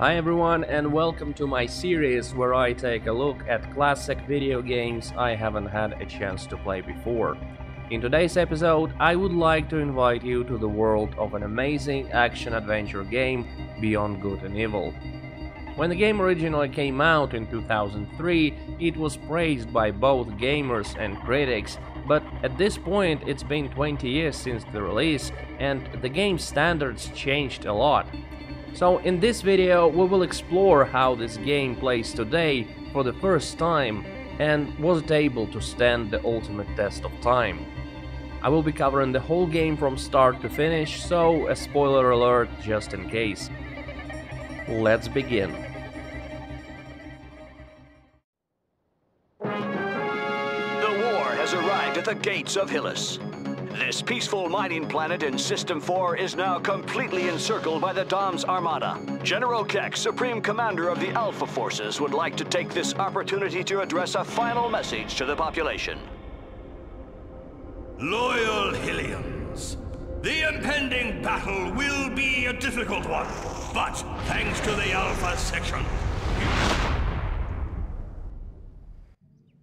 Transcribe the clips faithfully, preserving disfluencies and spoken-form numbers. Hi everyone, and welcome to my series where I take a look at classic video games I haven't had a chance to play before. In today's episode, I would like to invite you to the world of an amazing action-adventure game, Beyond Good and Evil. When the game originally came out in two thousand three, it was praised by both gamers and critics, but at this point it's been twenty years since the release, and the game's standards changed a lot. So in this video we will explore how this game plays today for the first time and was it able to stand the ultimate test of time. I will be covering the whole game from start to finish, so a spoiler alert just in case. Let's begin. The war has arrived at the gates of Hillys. This peaceful mining planet in System four is now completely encircled by the DomZ Armada. General Keck, Supreme Commander of the Alpha Forces, would like to take this opportunity to address a final message to the population. Loyal Hillians, the impending battle will be a difficult one, but thanks to the Alpha Section...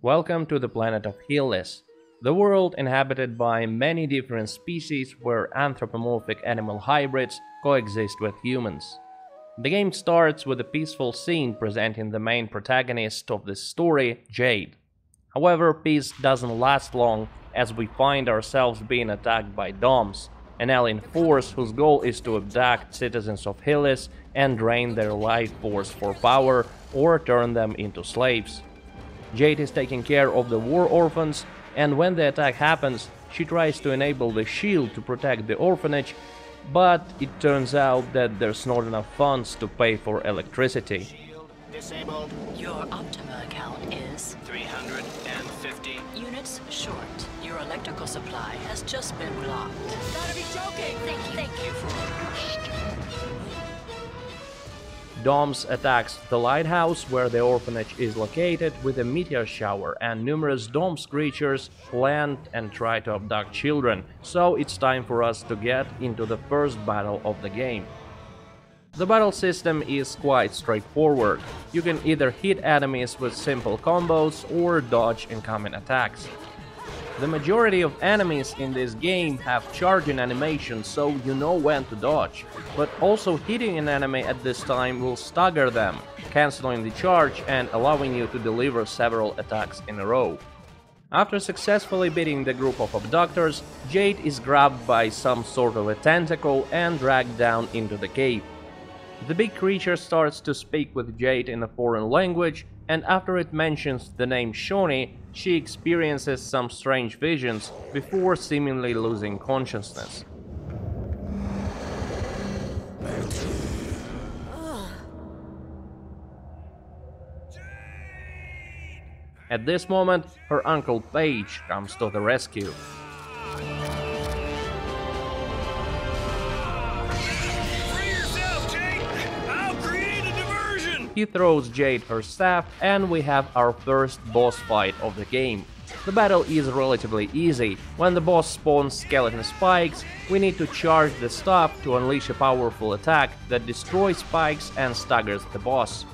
Welcome to the planet of Hillys. The world inhabited by many different species where anthropomorphic animal hybrids coexist with humans. The game starts with a peaceful scene presenting the main protagonist of this story, Jade. However, peace doesn't last long as we find ourselves being attacked by DomZ, an alien force whose goal is to abduct citizens of Hillys and drain their life force for power or turn them into slaves. Jade is taking care of the war orphans, and when the attack happens, she tries to enable the shield to protect the orphanage, but it turns out that there's not enough funds to pay for electricity. Shield disabled. Your Optima account is three hundred fifty units short. Your electrical supply has just been blocked. You gotta be joking! Thank you, thank you for... DomZ attacks the lighthouse where the orphanage is located with a meteor shower, and numerous DomZ creatures land and try to abduct children, so it's time for us to get into the first battle of the game. The battle system is quite straightforward. You can either hit enemies with simple combos or dodge incoming attacks. The majority of enemies in this game have charging animations, so you know when to dodge, but also hitting an enemy at this time will stagger them, cancelling the charge and allowing you to deliver several attacks in a row. After successfully beating the group of abductors, Jade is grabbed by some sort of a tentacle and dragged down into the cave. The big creature starts to speak with Jade in a foreign language, and after it mentions the name Shauni, she experiences some strange visions before seemingly losing consciousness. At this moment, her uncle Pey'j comes to the rescue. He throws Jade her staff, and we have our first boss fight of the game. The battle is relatively easy. When the boss spawns skeleton spikes, we need to charge the staff to unleash a powerful attack that destroys spikes and staggers the boss.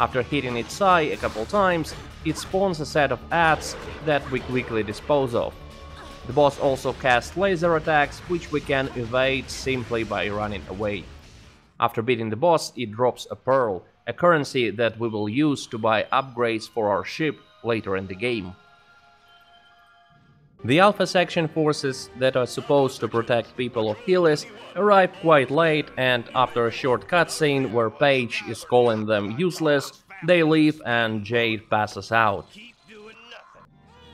After hitting its eye a couple times, it spawns a set of ats that we quickly dispose of. The boss also casts laser attacks, which we can evade simply by running away. After beating the boss, it drops a pearl, a currency that we will use to buy upgrades for our ship later in the game. The Alpha Section forces that are supposed to protect people of Hillys arrive quite late, and after a short cutscene where Pey'j is calling them useless, they leave and Jade passes out.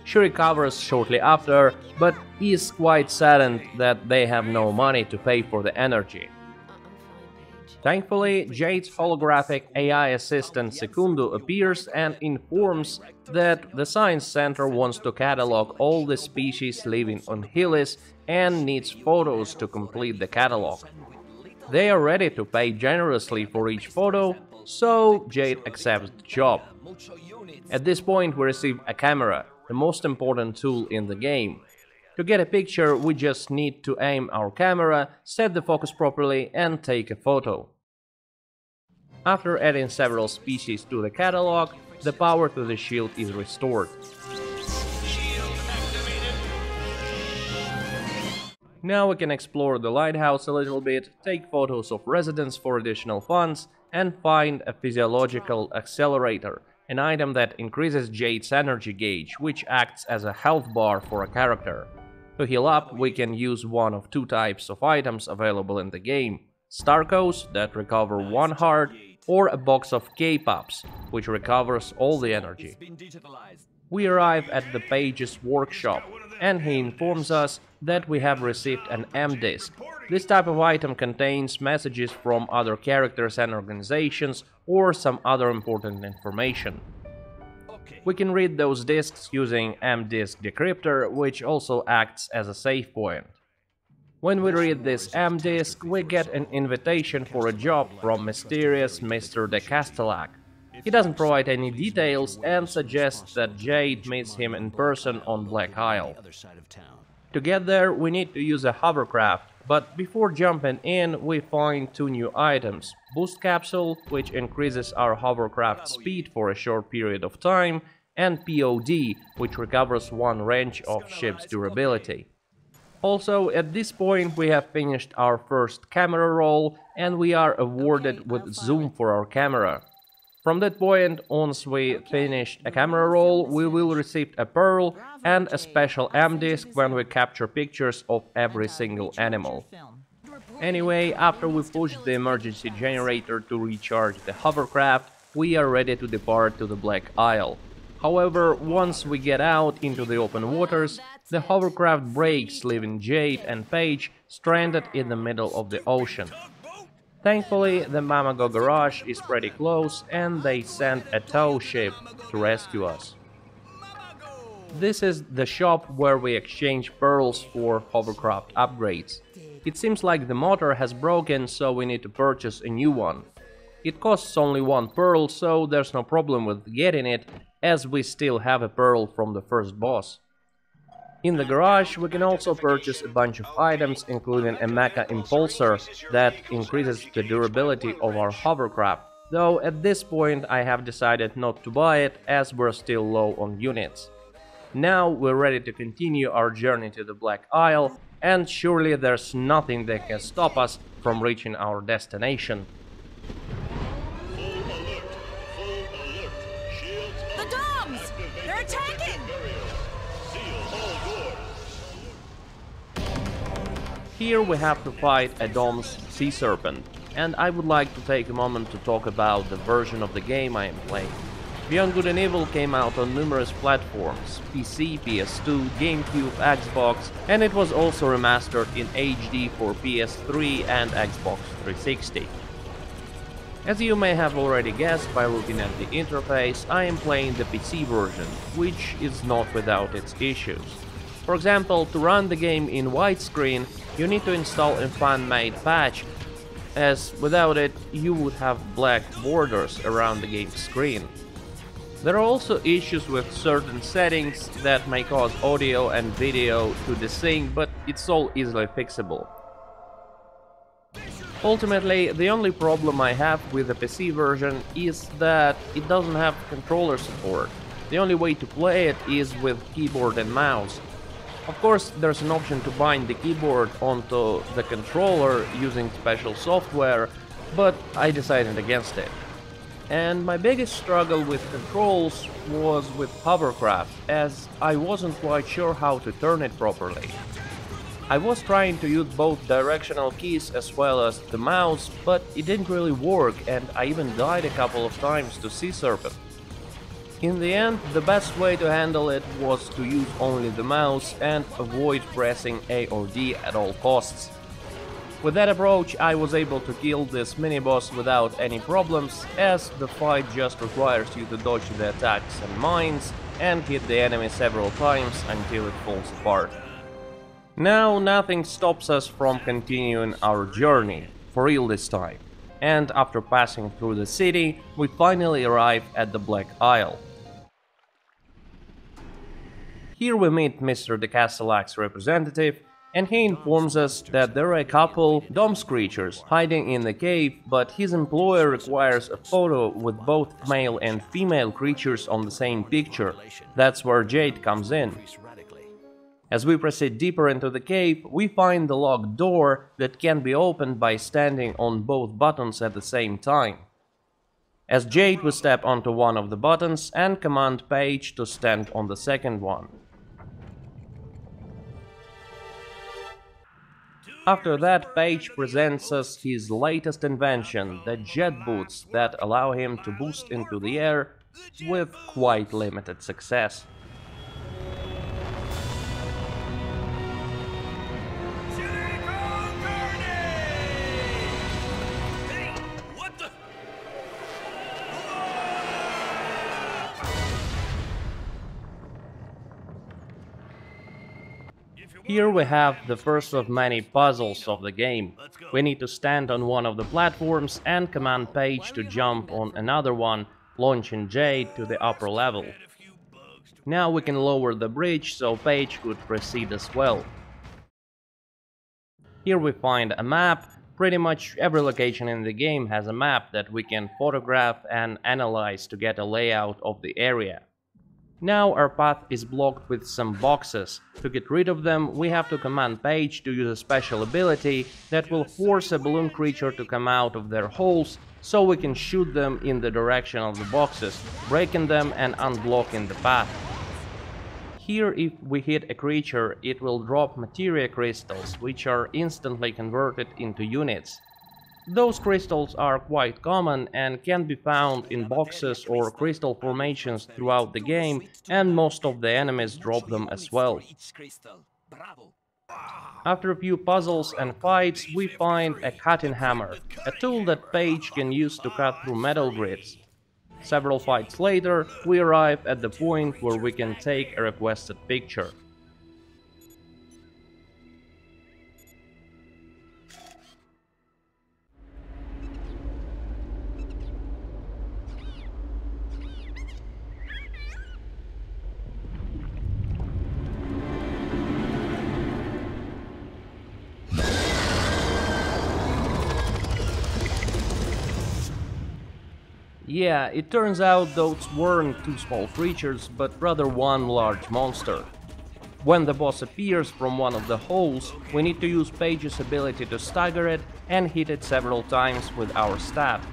She recovers shortly after, but is quite saddened that they have no money to pay for the energy. Thankfully, Jade's holographic A I assistant Secundo appears and informs that the Science Center wants to catalog all the species living on Hillys and needs photos to complete the catalog. They are ready to pay generously for each photo, so Jade accepts the job. At this point we receive a camera, the most important tool in the game. To get a picture, we just need to aim our camera, set the focus properly, and take a photo. After adding several species to the catalog, the power to the shield is restored. Now we can explore the lighthouse a little bit, take photos of residents for additional funds, and find a physiological accelerator, an item that increases Jade's energy gauge, which acts as a health bar for a character. To heal up, we can use one of two types of items available in the game: Starcos, that recover one heart, or a box of K-Pops, which recovers all the energy. We arrive at the Pey'j's workshop, and he informs us that we have received an M-Disc. This type of item contains messages from other characters and organizations, or some other important information. We can read those discs using M-Disc Decryptor, which also acts as a save point. When we read this M-Disc, we get an invitation for a job from mysterious Mister de Castellac. He doesn't provide any details and suggests that Jade meets him in person on Black Isle. To get there, we need to use a hovercraft, but before jumping in, we find two new items: Boost Capsule, which increases our hovercraft speed for a short period of time, and P O D, which recovers one range of ship's durability. Also, at this point, we have finished our first camera roll, and we are awarded with zoom for our camera. From that point, once we finish a camera roll, we will receive a pearl and a special M-Disc when we capture pictures of every single animal. Anyway, after we push the emergency generator to recharge the hovercraft, we are ready to depart to the Black Isle. However, once we get out into the open waters, the hovercraft breaks, leaving Jade and Pey'j stranded in the middle of the ocean. Thankfully, the Mammago garage is pretty close, and they sent a tow ship to rescue us. This is the shop where we exchange pearls for hovercraft upgrades. It seems like the motor has broken, so we need to purchase a new one. It costs only one pearl, so there's no problem with getting it, as we still have a pearl from the first boss. In the garage, we can also purchase a bunch of items, including a mecha impulsor that increases the durability of our hovercraft, though at this point I have decided not to buy it, as we're still low on units. Now we're ready to continue our journey to the Black Isle, and surely there's nothing that can stop us from reaching our destination. The DomZ! They're attacking! Here we have to fight a DomZ sea serpent, and I would like to take a moment to talk about the version of the game I am playing. Beyond Good and Evil came out on numerous platforms: P C, P S two, GameCube, Xbox, and it was also remastered in H D for P S three and Xbox three sixty. As you may have already guessed by looking at the interface, I am playing the P C version, which is not without its issues. For example, to run the game in widescreen, you need to install a fan-made patch, as without it, you would have black borders around the game's screen. There are also issues with certain settings that may cause audio and video to desync, but it's all easily fixable. Ultimately, the only problem I have with the P C version is that it doesn't have controller support. The only way to play it is with keyboard and mouse. Of course, there's an option to bind the keyboard onto the controller using special software, but I decided against it. And my biggest struggle with controls was with hovercraft, as I wasn't quite sure how to turn it properly. I was trying to use both directional keys as well as the mouse, but it didn't really work, and I even died a couple of times to sea serpent. In the end, the best way to handle it was to use only the mouse and avoid pressing A or D at all costs. With that approach, I was able to kill this mini-boss without any problems, as the fight just requires you to dodge the attacks and mines and hit the enemy several times until it falls apart. Now nothing stops us from continuing our journey, for real this time. And after passing through the city, we finally arrive at the Black Isle. Here we meet Mister de Castellac's representative, and he informs us that there are a couple DomZ creatures hiding in the cave, but his employer requires a photo with both male and female creatures on the same picture. That's where Jade comes in. As we proceed deeper into the cave, we find the locked door that can be opened by standing on both buttons at the same time. As Jade will step onto one of the buttons and command Pey'j to stand on the second one. After that, Pey'j presents us his latest invention, the jet boots that allow him to boost into the air with quite limited success. Here we have the first of many puzzles of the game. We need to stand on one of the platforms and command Pey'j to jump on another one, launching Jade to the upper level. Now we can lower the bridge so Pey'j could proceed as well. Here we find a map. Pretty much every location in the game has a map that we can photograph and analyze to get a layout of the area. Now our path is blocked with some boxes. To get rid of them, we have to command Pey'j to use a special ability that will force a balloon creature to come out of their holes, so we can shoot them in the direction of the boxes, breaking them and unblocking the path. Here, if we hit a creature, it will drop materia crystals, which are instantly converted into units. Those crystals are quite common and can be found in boxes or crystal formations throughout the game, and most of the enemies drop them as well. After a few puzzles and fights, we find a cutting hammer, a tool that Pey'j can use to cut through metal grids. Several fights later, we arrive at the point where we can take a requested picture. Yeah, it turns out those weren't two small creatures, but rather one large monster. When the boss appears from one of the holes, we need to use Pey'j's ability to stagger it and hit it several times with our staff.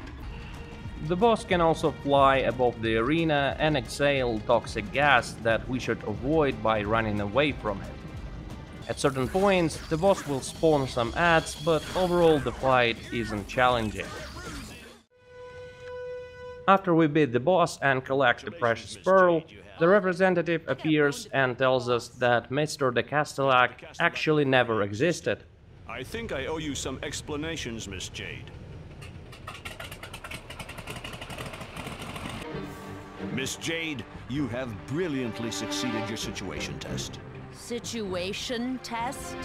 The boss can also fly above the arena and exhale toxic gas that we should avoid by running away from it. At certain points, the boss will spawn some adds, but overall the fight isn't challenging. After we beat the boss and collect the precious pearl, the representative appears and tells us that Mister de Castellac actually never existed. I think I owe you some explanations, Miss Jade. Miss Jade, you have brilliantly succeeded your situation test. Situation test?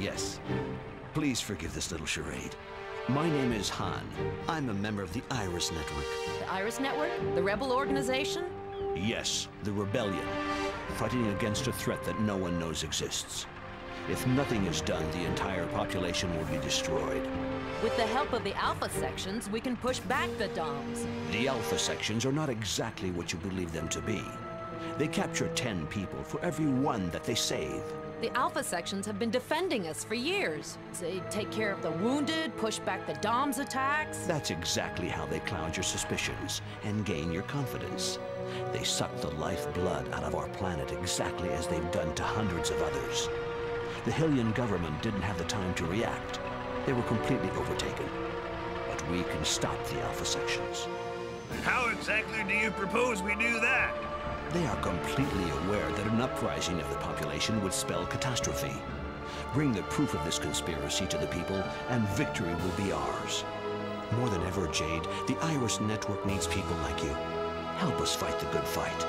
Yes. Please forgive this little charade. My name is Han. I'm a member of the Iris Network. The Iris Network? The rebel organization? Yes, the rebellion. Fighting against a threat that no one knows exists. If nothing is done, the entire population will be destroyed. With the help of the Alpha sections, we can push back the DomZ. The Alpha sections are not exactly what you believe them to be. They capture ten people for every one that they save. The Alpha sections have been defending us for years. They take care of the wounded, push back the DomZ attacks. That's exactly how they cloud your suspicions and gain your confidence. They suck the lifeblood out of our planet exactly as they've done to hundreds of others. The Hillian government didn't have the time to react. They were completely overtaken. But we can stop the Alpha sections. And how exactly do you propose we do that? They are completely aware that an uprising of the population would spell catastrophe. Bring the proof of this conspiracy to the people, and victory will be ours. More than ever, Jade, the Iris Network needs people like you. Help us fight the good fight.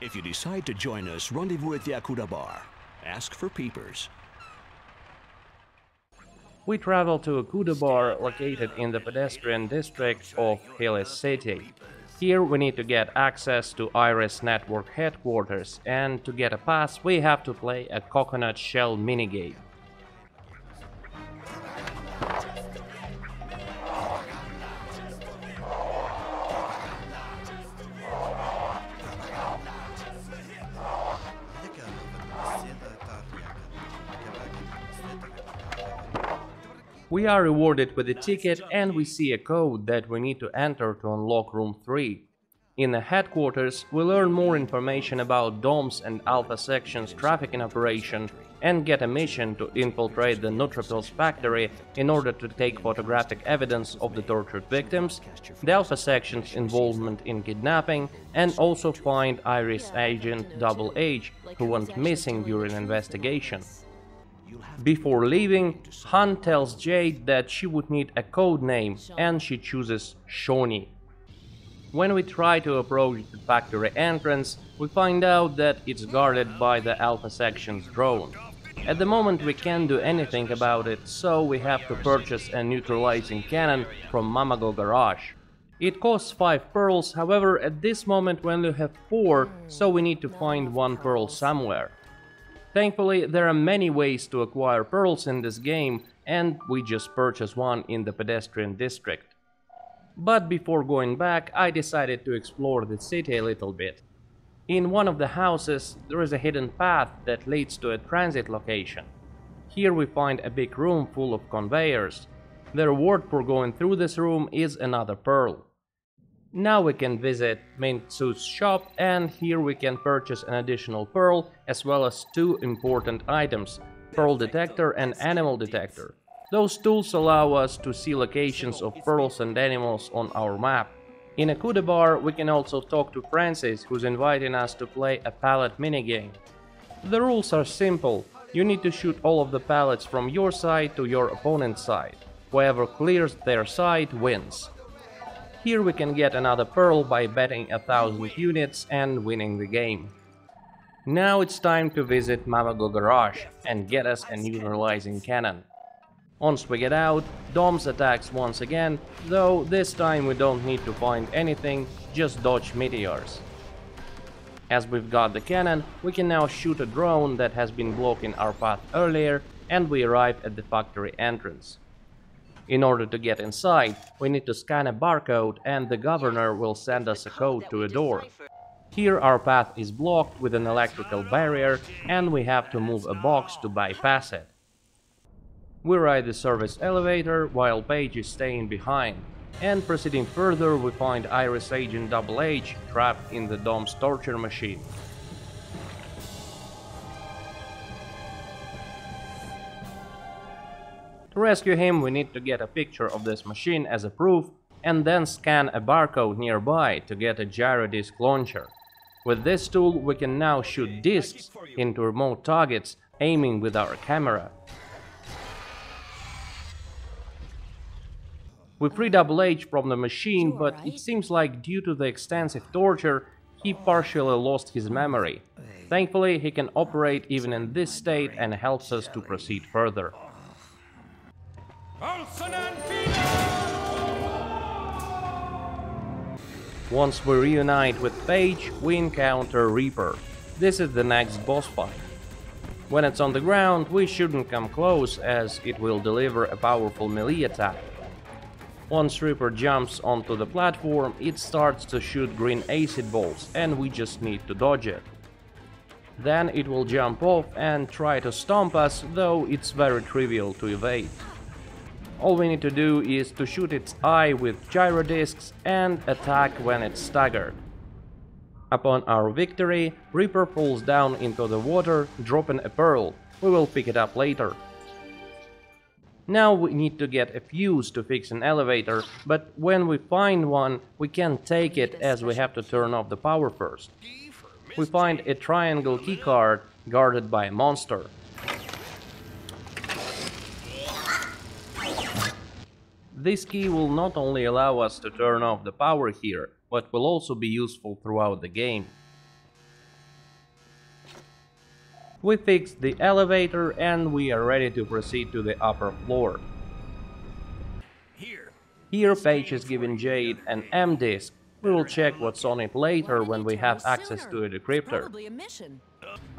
If you decide to join us, rendezvous at the Akuda Bar. Ask for peepers. We travel to Akuda Bar, located in the pedestrian district of Hillys City. Here we need to get access to Iris Network headquarters, and to get a pass we have to play a coconut shell minigame. We are rewarded with a ticket and we see a code that we need to enter to unlock room three. In the headquarters we learn more information about DomZ and Alpha Section's trafficking operation and get a mission to infiltrate the Nutripills factory in order to take photographic evidence of the tortured victims, the Alpha Section's involvement in kidnapping, and also find Iris agent Double H, who went missing during investigation. Before leaving, Han tells Jade that she would need a code name, and she chooses Shauni. When we try to approach the factory entrance, we find out that it's guarded by the Alpha Section's drone. At the moment we can't do anything about it, so we have to purchase a neutralizing cannon from Mammago garage. It costs five pearls, however at this moment we only have four, so we need to find one pearl somewhere. Thankfully, there are many ways to acquire pearls in this game, and we just purchased one in the pedestrian district. But before going back, I decided to explore the city a little bit. In one of the houses, there is a hidden path that leads to a transit location. Here we find a big room full of conveyors. The reward for going through this room is another pearl. Now we can visit Mintsu's shop, and here we can purchase an additional pearl as well as two important items, pearl detector and animal detector. Those tools allow us to see locations of pearls and animals on our map. In Akuda Bar we can also talk to Francis, who's inviting us to play a pallet minigame. The rules are simple, you need to shoot all of the pallets from your side to your opponent's side. Whoever clears their side wins. Here we can get another pearl by betting a thousand units and winning the game. Now it's time to visit Mammago garage and get us a neutralizing cannon. Once we get out, DomZ attacks once again, though this time we don't need to find anything, just dodge meteors. As we've got the cannon, we can now shoot a drone that has been blocking our path earlier, and we arrive at the factory entrance. In order to get inside, we need to scan a barcode and the governor will send us a code to a door. Here our path is blocked with an electrical barrier and we have to move a box to bypass it. We ride the service elevator while Pey'j is staying behind, and proceeding further we find Iris agent Double H trapped in the DomZ torture machine. To rescue him we need to get a picture of this machine as a proof and then scan a barcode nearby to get a gyro disc launcher. With this tool we can now shoot discs into remote targets, aiming with our camera. We free Double H from the machine, but it seems like due to the extensive torture he partially lost his memory. Thankfully he can operate even in this state and helps us to proceed further. Once we reunite with Pey'j, we encounter Reaper. This is the next boss fight. When it's on the ground, we shouldn't come close as it will deliver a powerful melee attack. Once Reaper jumps onto the platform, it starts to shoot green acid balls and we just need to dodge it. Then it will jump off and try to stomp us, though it's very trivial to evade. All we need to do is to shoot its eye with gyro discs and attack when it's staggered. Upon our victory, Reaper falls down into the water, dropping a pearl. We will pick it up later. Now we need to get a fuse to fix an elevator, but when we find one, we can't take it as we have to turn off the power first. We find a triangle keycard guarded by a monster. This key will not only allow us to turn off the power here, but will also be useful throughout the game. We fixed the elevator and we are ready to proceed to the upper floor. Here Pey'j is giving Jade an M disc, We will check what's on it later when we have access to the decryptor.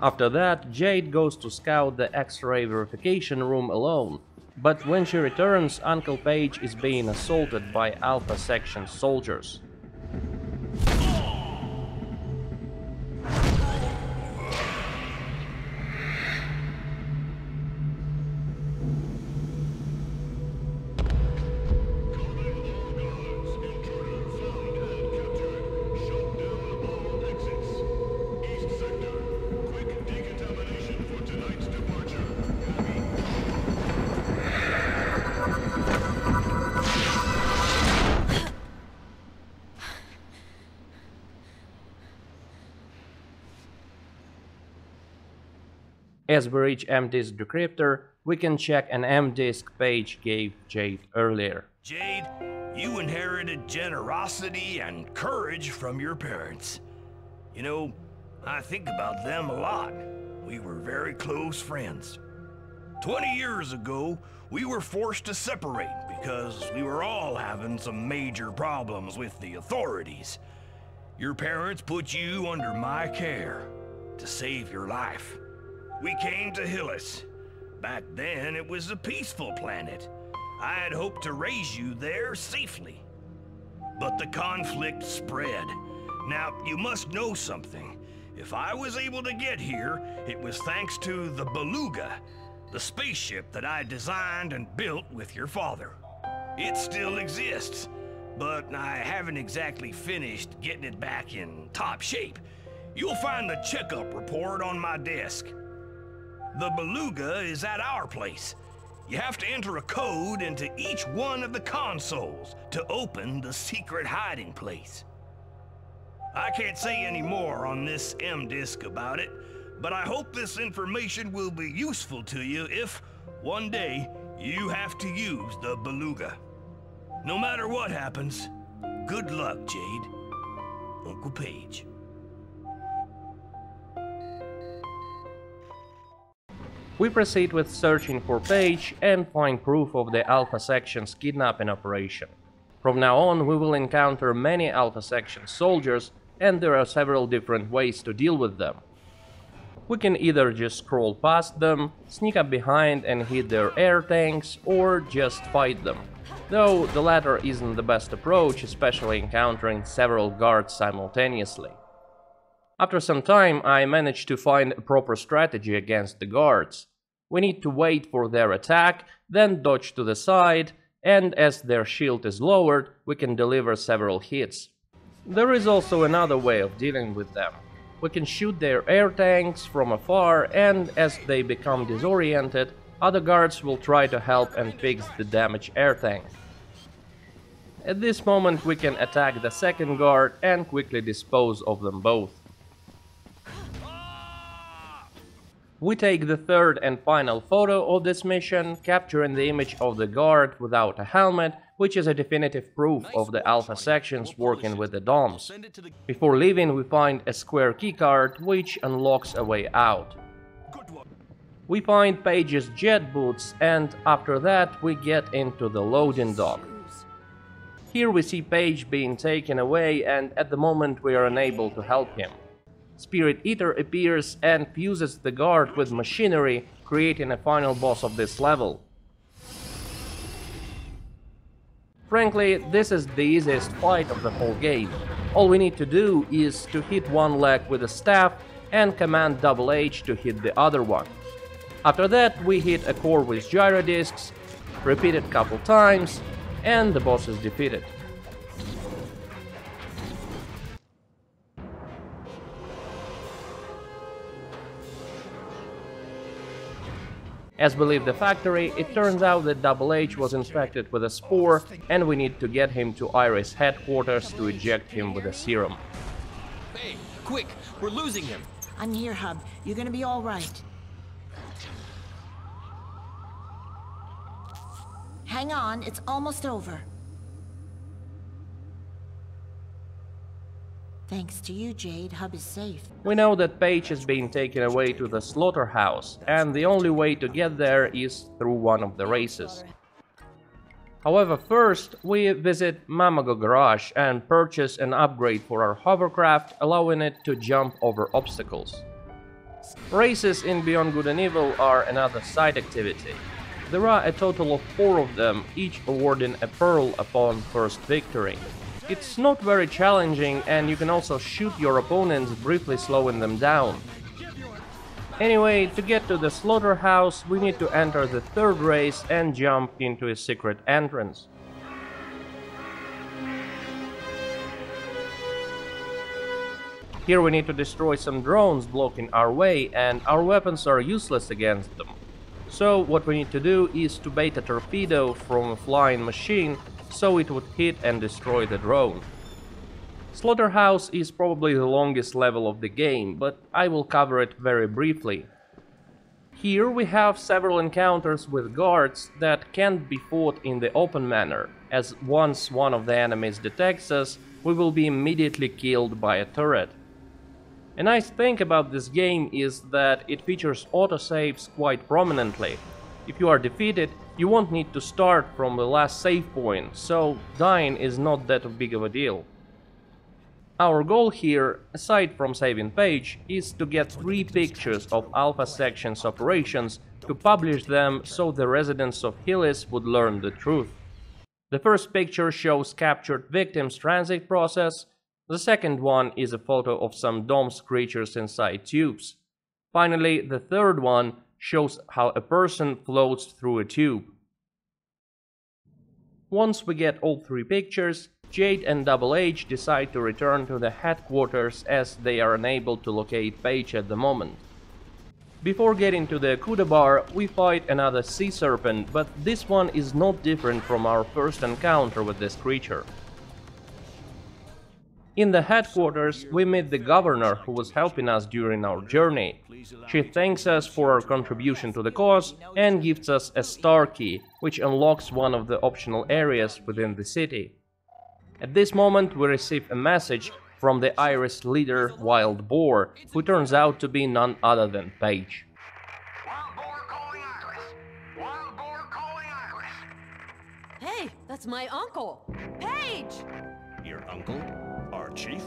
After that, Jade goes to scout the X-ray verification room alone. But when she returns, Uncle Pey'j is being assaulted by Alpha Section soldiers. As we reach M D's decryptor, we can check an M-disc Pey'j gave Jade earlier. Jade, you inherited generosity and courage from your parents. You know, I think about them a lot. We were very close friends. twenty years ago, we were forced to separate because we were all having some major problems with the authorities. Your parents put you under my care to save your life. We came to Hillys. Back then, it was a peaceful planet. I had hoped to raise you there safely. But the conflict spread. Now, you must know something. If I was able to get here, it was thanks to the Beluga, the spaceship that I designed and built with your father. It still exists, but I haven't exactly finished getting it back in top shape. You'll find the checkup report on my desk. The Beluga is at our place. You have to enter a code into each one of the consoles to open the secret hiding place. I can't say any more on this M-disc about it, but I hope this information will be useful to you if, one day, you have to use the Beluga. No matter what happens, good luck, Jade. Uncle Pey'j. We proceed with searching for Pey'j and find proof of the Alpha Section's kidnapping operation. From now on, we will encounter many Alpha Section soldiers, and there are several different ways to deal with them. We can either just scroll past them, sneak up behind and hit their air tanks, or just fight them. Though the latter isn't the best approach, especially encountering several guards simultaneously. After some time, I managed to find a proper strategy against the guards. We need to wait for their attack, then dodge to the side, and as their shield is lowered, we can deliver several hits. There is also another way of dealing with them. We can shoot their air tanks from afar, and as they become disoriented, other guards will try to help and fix the damaged air tank. At this moment, we can attack the second guard and quickly dispose of them both. We take the third and final photo of this mission, capturing the image of the guard without a helmet, which is a definitive proof of the Alpha Section's working with the DomZ. Before leaving, we find a square keycard, which unlocks a way out. We find Pey'j's jet boots, and after that we get into the loading dock. Here we see Pey'j being taken away, and at the moment we are unable to help him. Spirit Eater appears and fuses the guard with machinery, creating a final boss of this level. Frankly, this is the easiest fight of the whole game. All we need to do is to hit one leg with a staff and command Double H to hit the other one. After that, we hit a core with gyro discs, repeat it couple times, and the boss is defeated. As we leave the factory, it turns out that Double H was infected with a spore, and we need to get him to Iris headquarters to eject him with a serum. Hey, quick! We're losing him! I'm here, Hub. You're gonna be alright. Hang on, it's almost over. Thanks to you, Jade, Hub is safe. We know that Pey'j is being taken away to the slaughterhouse, and the only way to get there is through one of the races. However, first we visit Mammago Garage and purchase an upgrade for our hovercraft, allowing it to jump over obstacles. Races in Beyond Good and Evil are another side activity. There are a total of four of them, each awarding a pearl upon first victory. It's not very challenging, and you can also shoot your opponents, briefly slowing them down. Anyway, to get to the slaughterhouse, we need to enter the third race and jump into a secret entrance. Here we need to destroy some drones blocking our way, and our weapons are useless against them. So what we need to do is to bait a torpedo from a flying machine so it would hit and destroy the drone. Slaughterhouse is probably the longest level of the game, but I will cover it very briefly. Here we have several encounters with guards that can't be fought in the open manner, as once one of the enemies detects us, we will be immediately killed by a turret. A nice thing about this game is that it features autosaves quite prominently. If you are defeated, you won't need to start from the last save point, so dying is not that big of a deal. Our goal here, aside from saving Pey'j, is to get three pictures of Alpha Section's operations to publish them so the residents of Hillys would learn the truth. The first picture shows captured victims' transit process, the second one is a photo of some DomZ creatures inside tubes. Finally, the third one shows how a person floats through a tube. Once we get all three pictures, Jade and Double H decide to return to the headquarters as they are unable to locate Pey'j at the moment. Before getting to the Akuda Bar, we fight another sea serpent, but this one is not different from our first encounter with this creature. In the headquarters, we meet the governor who was helping us during our journey. She thanks us for our contribution to the cause and gives us a star key, which unlocks one of the optional areas within the city. At this moment we receive a message from the Iris leader Wild Boar, who turns out to be none other than Pey'j. Wild Boar calling Iris! Wild Boar calling Iris! Hey, that's my uncle! Pey'j! Your uncle? Our chief?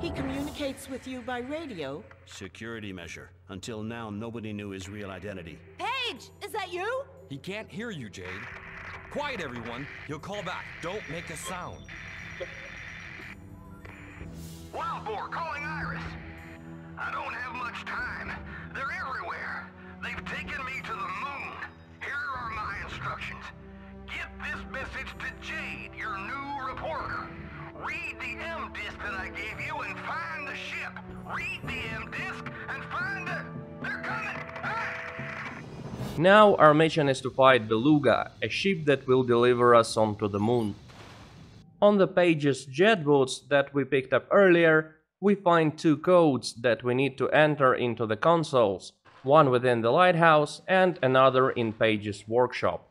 He communicates with you by radio. Security measure. Until now, nobody knew his real identity. Pey'j! Is that you? He can't hear you, Jade. Quiet, everyone. You'll call back. Don't make a sound. Wild Boar calling Iris. I don't have much time. They're everywhere. They've taken me to the moon. Here are my instructions. Get this message to Jade, your new reporter. Read the M-disc that I gave you and find the ship. Read the M-disc and find the... They're coming! Ah! Now our mission is to fight Beluga, a ship that will deliver us onto the moon. On the Pey'j's jet boots that we picked up earlier, we find two codes that we need to enter into the consoles, one within the lighthouse and another in Pey'j's workshop.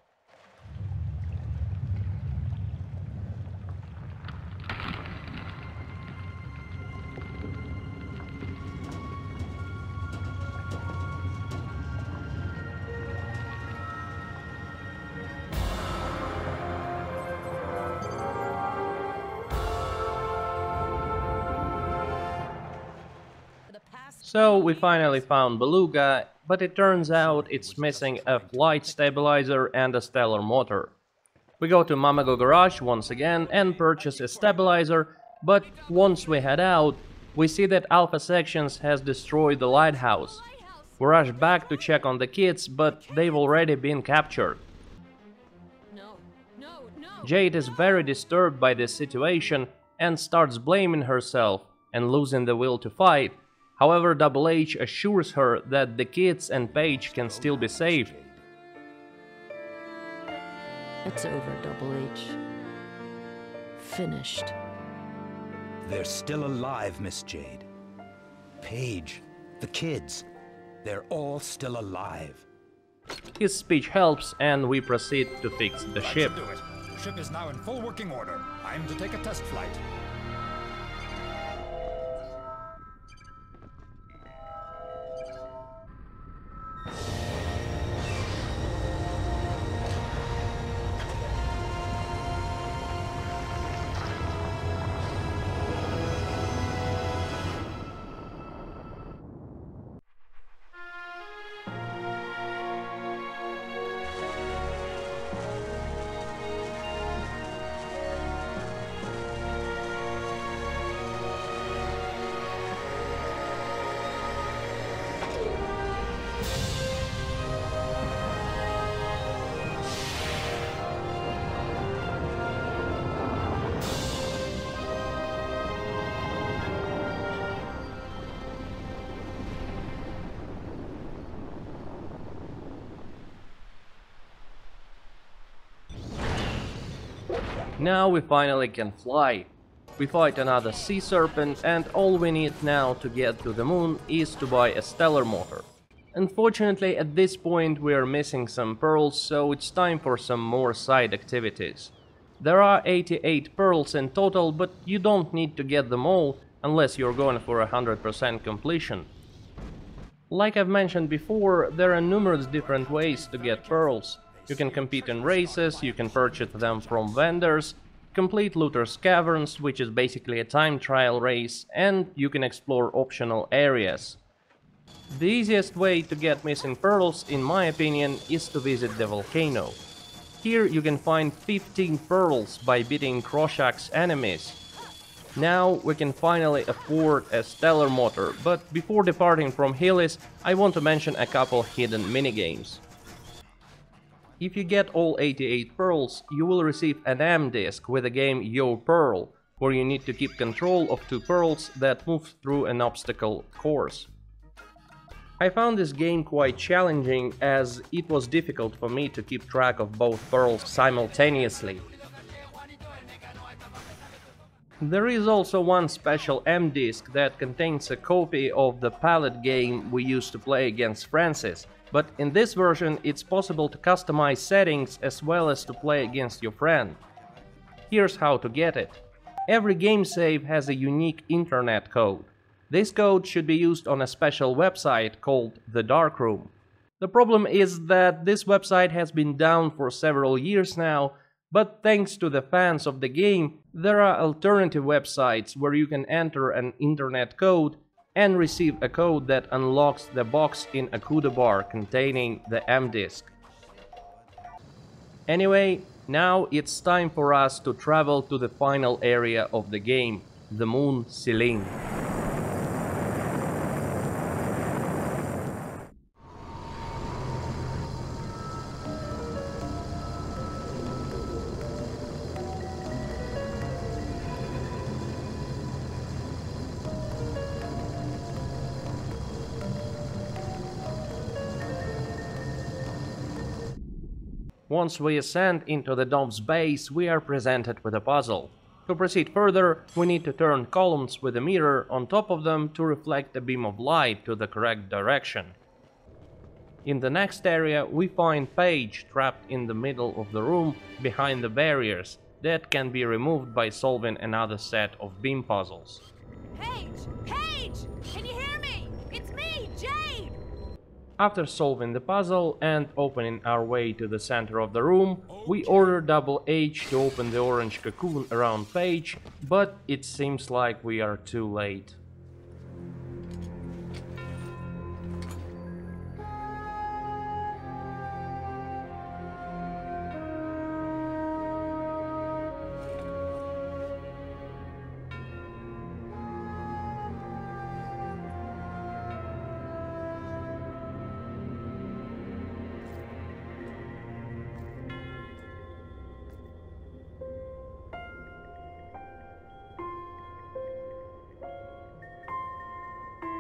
So we finally found Beluga, but it turns out it's missing a flight stabilizer and a stellar motor. We go to Mammago Garage once again and purchase a stabilizer, but once we head out, we see that Alpha Sections has destroyed the lighthouse. We rush back to check on the kids, but they've already been captured. Jade is very disturbed by this situation and starts blaming herself and losing the will to fight. However, Double H assures her that the kids and Pey'j can still be saved. It's over, Double H. Finished. They're still alive, Miss Jade. Pey'j, the kids, they're all still alive. His speech helps, and we proceed to fix the that ship. Do it. The ship is now in full working order. I'm to take a test flight. Now we finally can fly. We fight another sea serpent, and all we need now to get to the moon is to buy a stellar motor. Unfortunately, at this point we are missing some pearls, so it's time for some more side activities. There are eighty-eight pearls in total, but you don't need to get them all, unless you're going for a one hundred percent completion. Like I've mentioned before, there are numerous different ways to get pearls. You can compete in races, you can purchase them from vendors, complete Looter's Caverns, which is basically a time trial race, and you can explore optional areas. The easiest way to get missing pearls, in my opinion, is to visit the volcano. Here you can find fifteen pearls by beating Kroshak's enemies. Now we can finally afford a stellar motor, but before departing from Hillys, I want to mention a couple hidden minigames. If you get all eighty-eight pearls, you will receive an M disc with the game Yo Pearl, where you need to keep control of two pearls that move through an obstacle course. I found this game quite challenging, as it was difficult for me to keep track of both pearls simultaneously. There is also one special M disc that contains a copy of the palette game we used to play against Francis. But in this version it's possible to customize settings as well as to play against your friend. Here's how to get it. Every game save has a unique internet code. This code should be used on a special website called The Darkroom. The problem is that this website has been down for several years now, but thanks to the fans of the game, there are alternative websites where you can enter an internet code and receive a code that unlocks the box in Akuda Bar containing the M disc. Anyway, now it's time for us to travel to the final area of the game, the Moon Selene. Once we ascend into the dome's base, we are presented with a puzzle. To proceed further, we need to turn columns with a mirror on top of them to reflect a beam of light to the correct direction. In the next area, we find Pey'j trapped in the middle of the room behind the barriers that can be removed by solving another set of beam puzzles. Pey'j! Pey'j! Can you hear me? It's me, Jade! After solving the puzzle and opening our way to the center of the room, we order Double H to open the orange cocoon around Pey'j, but it seems like we are too late.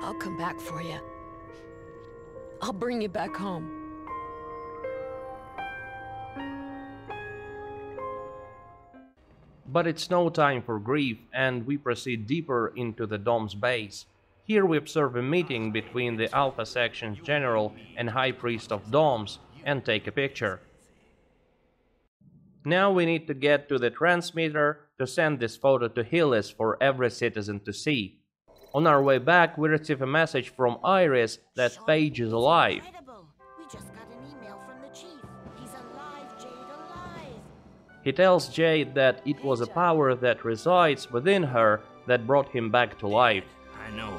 I'll come back for you. I'll bring you back home. But it's no time for grief, and we proceed deeper into the dome's base. Here we observe a meeting between the Alpha Section's General and High Priest of DomZ and take a picture. Now we need to get to the transmitter to send this photo to Hillys for every citizen to see. On our way back, we receive a message from Iris that Pey'j is alive. We just got an email from the chief. He's alive, Jade, alive. He tells Jade that it was a power that resides within her that brought him back to life. I know,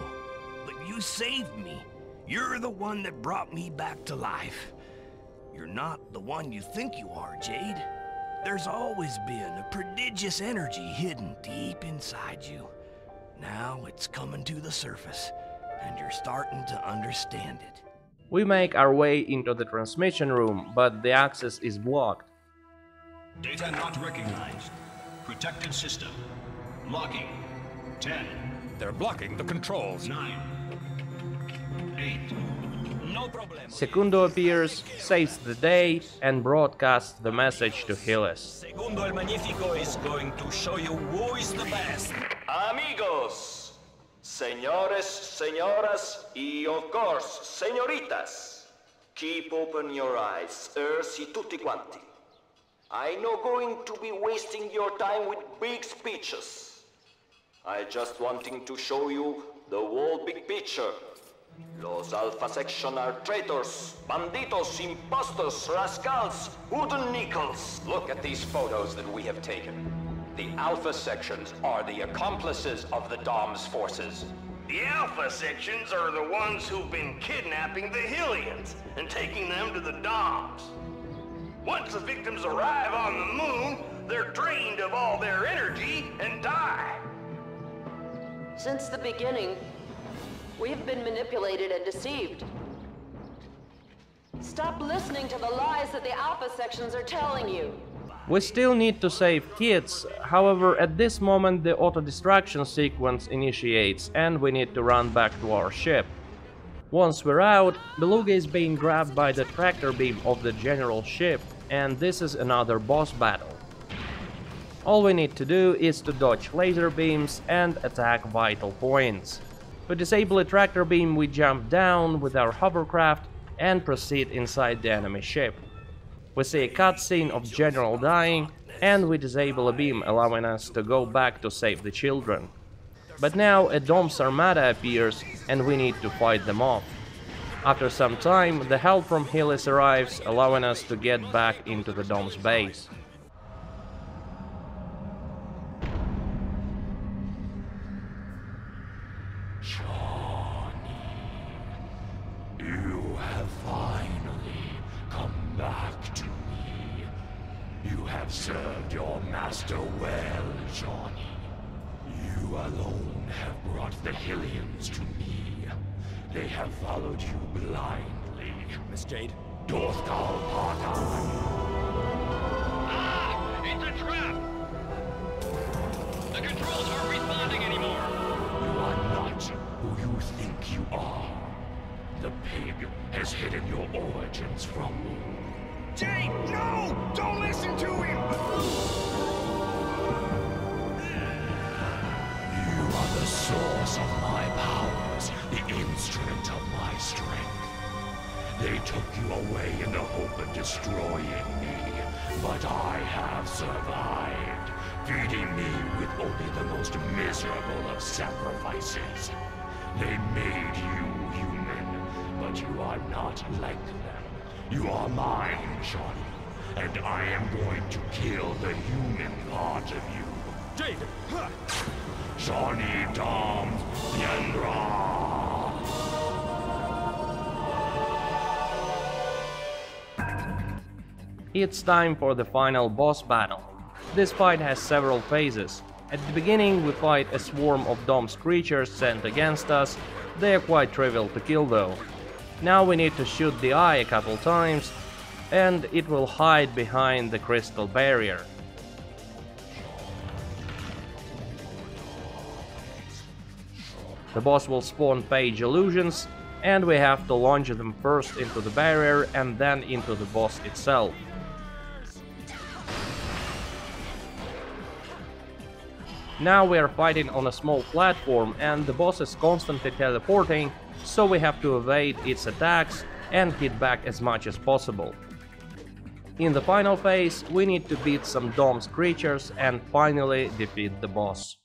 but you saved me. You're the one that brought me back to life. You're not the one you think you are, Jade. There's always been a prodigious energy hidden deep inside you. Now it's coming to the surface, and you're starting to understand it. We make our way into the transmission room, but the access is blocked. Data not recognized. Protected system. Blocking. ten. They're blocking the controls. nine. eight. No Secundo appears, saves the day and broadcasts the message to Hillys. Secundo el Magnifico is going to show you who is the best. Amigos, señores, señoras, y of course, señoritas. Keep open your eyes, ersi tutti quanti. I'm not going to be wasting your time with big speeches. I just wanting to show you the whole big picture. Los Alpha Section are traitors, banditos, impostors, rascals, wooden nickels. Look at these photos that we have taken. The Alpha Sections are the accomplices of the DomZ forces. The Alpha Sections are the ones who've been kidnapping the Hillians and taking them to the DomZ. Once the victims arrive on the moon, they're drained of all their energy and die. Since the beginning, we've been manipulated and deceived. Stop listening to the lies that the Alpha Sections are telling you. We still need to save kids, however at this moment the auto-destruction sequence initiates and we need to run back to our ship. Once we're out, Beluga is being grabbed by the tractor beam of the general ship and this is another boss battle. All we need to do is to dodge laser beams and attack vital points. To disable a tractor beam, we jump down with our hovercraft and proceed inside the enemy ship. We see a cutscene of General dying and we disable a beam, allowing us to go back to save the children. But now a DomZ armada appears and we need to fight them off. After some time, the help from Hillys arrives, allowing us to get back into the DomZ base. Served your master well, Shauni. You alone have brought the Hillians to me. They have followed you blindly. Miss Jade? Dorthkal Partan! Ah! It's a trap! The controls aren't responding anymore! You are not who you think you are. The Pey'j has hidden your origins from me. Jade, no! Don't listen to him! You are the source of my powers, the instrument of my strength. They took you away in the hope of destroying me, but I have survived, feeding me with only the most miserable of sacrifices. They made you human, but you are not like them. You are mine, Shauni, and I am going to kill the human part of you. Jade! Huh. Shauni, DomZ, Yandra! It's time for the final boss battle. This fight has several phases. At the beginning we fight a swarm of DomZ creatures sent against us. They are quite trivial to kill though. Now we need to shoot the eye a couple times, and it will hide behind the crystal barrier. The boss will spawn Pey'j illusions, and we have to launch them first into the barrier and then into the boss itself. Now we are fighting on a small platform and the boss is constantly teleporting, so we have to evade its attacks and hit back as much as possible. In the final phase, we need to beat some DomZ creatures and finally defeat the boss.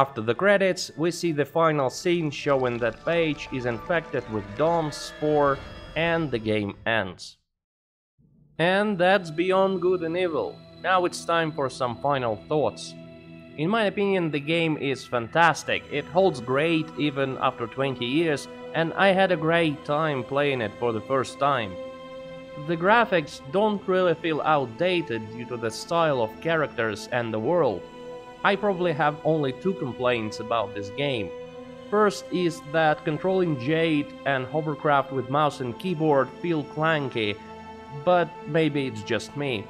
After the credits, we see the final scene showing that Pey'j is infected with DomZ spore, and the game ends. And that's Beyond Good and Evil. Now it's time for some final thoughts. In my opinion, the game is fantastic, it holds great even after twenty years, and I had a great time playing it for the first time. The graphics don't really feel outdated due to the style of characters and the world. I probably have only two complaints about this game. First is that controlling Jade and hovercraft with mouse and keyboard feel clunky, but maybe it's just me.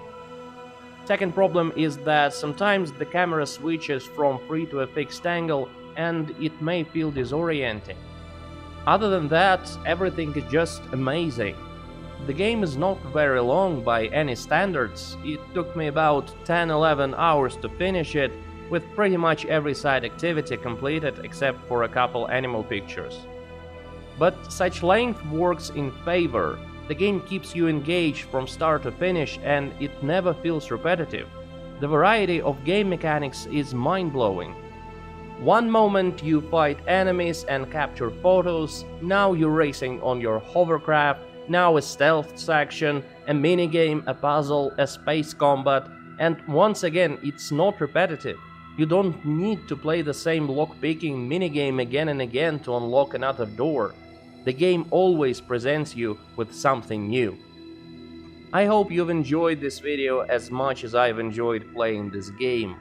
Second problem is that sometimes the camera switches from free to a fixed angle and it may feel disorienting. Other than that, everything is just amazing. The game is not very long by any standards, it took me about ten eleven hours to finish it, with pretty much every side activity completed except for a couple animal pictures. But such length works in favor. The game keeps you engaged from start to finish and it never feels repetitive. The variety of game mechanics is mind-blowing. One moment you fight enemies and capture photos, now you're racing on your hovercraft, now a stealth section, a minigame, a puzzle, a space combat, and once again it's not repetitive. You don't need to play the same lock-picking minigame again and again to unlock another door. The game always presents you with something new. I hope you've enjoyed this video as much as I've enjoyed playing this game.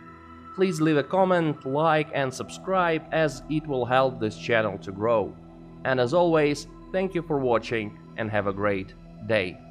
Please leave a comment, like and subscribe, as it will help this channel to grow. And as always, thank you for watching and have a great day.